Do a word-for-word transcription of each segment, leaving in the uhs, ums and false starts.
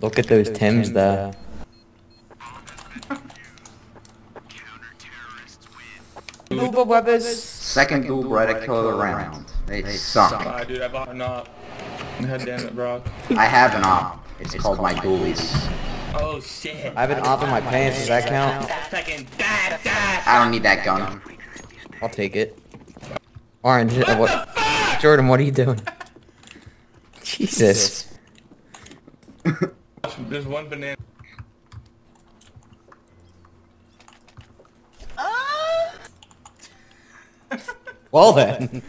Look at those Tims there. Dual weapons. Second dual Reddit killer round. They, they suck. I do that bot or not. God damn it, bro. I have an op. It's, it's called, called my ghoulies. Oh shit. I have an op in my pants. Does that count? I don't need that gun. I'll take it. Orange. What? Uh, what? The fuck? Jordan, what are you doing? Jesus. There's one banana. Well then.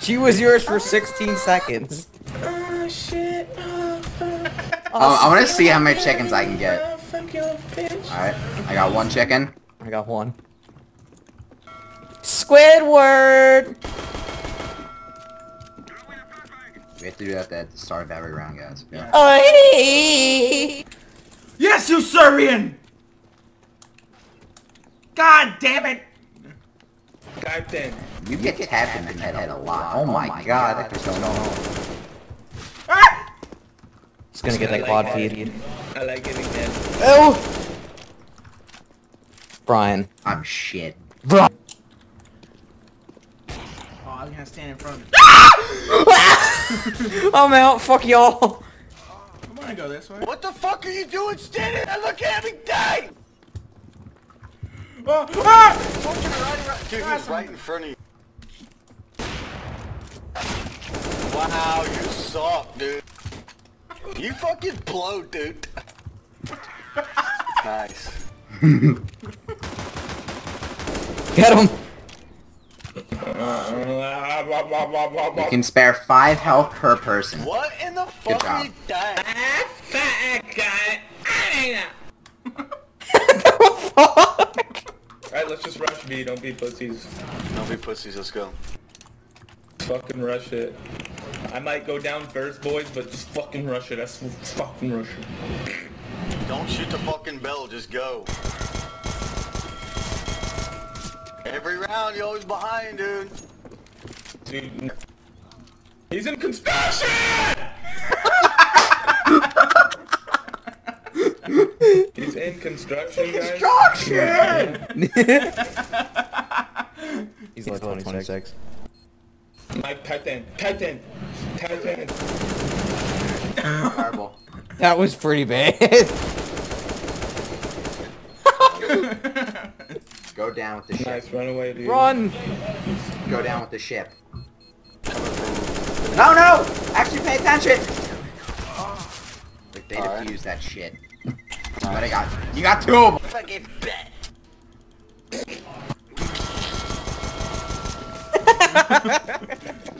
She was yours for sixteen seconds. Oh shit. Oh, oh, I want to see how many chickens I can get. Alright, I got one chicken. I got one. Squidward! We have to do that at the start of every round, guys. Yeah. Oy! Yes, you Syrian! God damn it! God damn it. You get tapped in the head a lot. Oh my god, god. That just don't know. Ah! It's gonna get that quad like feed. I like getting that. Oh! Brian. I'm shit. Bro. Oh, I'm gonna stand in front of you. Ah! I'm out, fuck y'all. I'm gonna go this way. What the fuck are you doing standing? I look at him and die! Oh, ah! Right, right. Dude, he's right in front of you. Wow, you soft, dude. You fucking blow, dude. Nice. Get him! You can spare five health per person. What in the fuck is that? Alright, let's just rush B, don't be pussies. Don't be pussies, let's go. Fucking rush it. I might go down first, boys, but just fucking rush it. That's fucking rush it. Don't shoot the fucking bell, just go. Every round, you're always behind, dude. Dude. He's in conspiracy! He's in construction, guys. Construction! He's like twenty-six. Mike, Titan, Titan, Titan. Horrible. That was pretty bad. Go down with the ship. Nice, run away, dude. Run! Go down with the ship. No, no! Actually, pay attention! Like, they all defused right. That shit. But I got you. You got two of them! Fucking bet!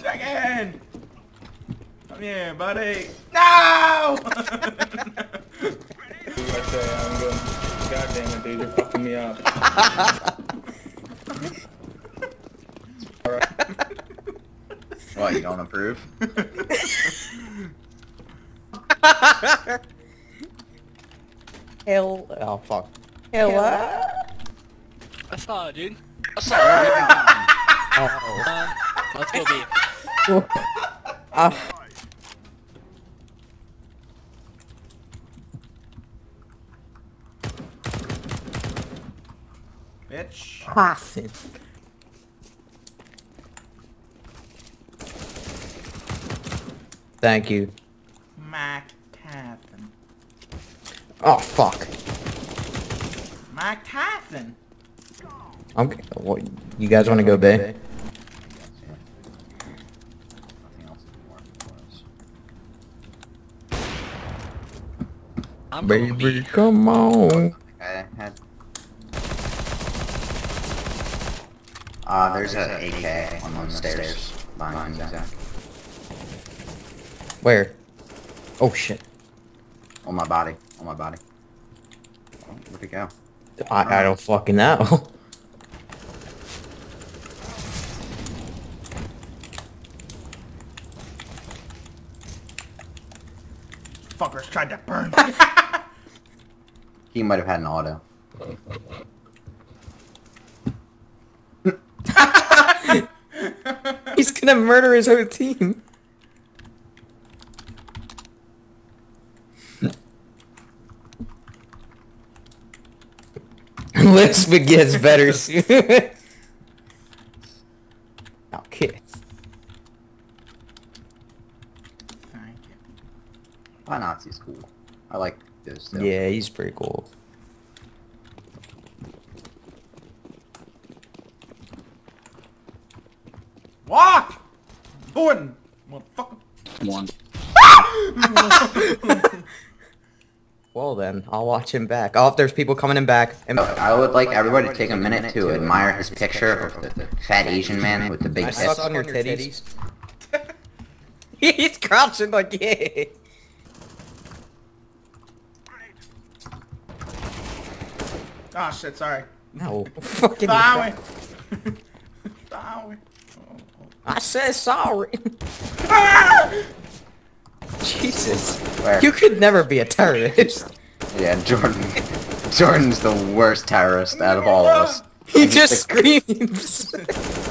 Chicken! Come here, buddy! No! Dude, I say, I'm going. God damn it, dude, you're fucking me up. Alright. What, you don't approve? Hell. Oh, fuck. Hell. I saw it, dude. I saw it. Oh. Uh, let's go B. uh. Bitch. Classic. Thank you. Mac Tyson. Oh fuck. Mac Tyson. I'm. What, you guys want to go B? I'm baby, come on. Okay, had... Uh, there's uh, an A K on the stairs. Behind you, Zach. Where? Oh shit. On my body. On my body. Oh, where'd it go? I, I don't fucking know. Fuckers tried to burn me. He might have had an auto. He's gonna murder his whole team. Lisbeth gets better soon. Now kiss. Alright. Oh, Nazi's cool. I like this though. Yeah, he's pretty cool. Walk! Jordan! Motherfucker. One. Well then, I'll watch him back. Oh, if there's people coming in back. And I would like everyone to take a minute to admire his picture of the, the fat Asian man with the big tits. I suck on your titties. He's crouching like, yeah. Oh shit, sorry. No. Fucking sorry. Sorry. I said sorry. Jesus. Where? You could never be a terrorist. Yeah, Jordan. Jordan's the worst terrorist out of all of us. He just screams.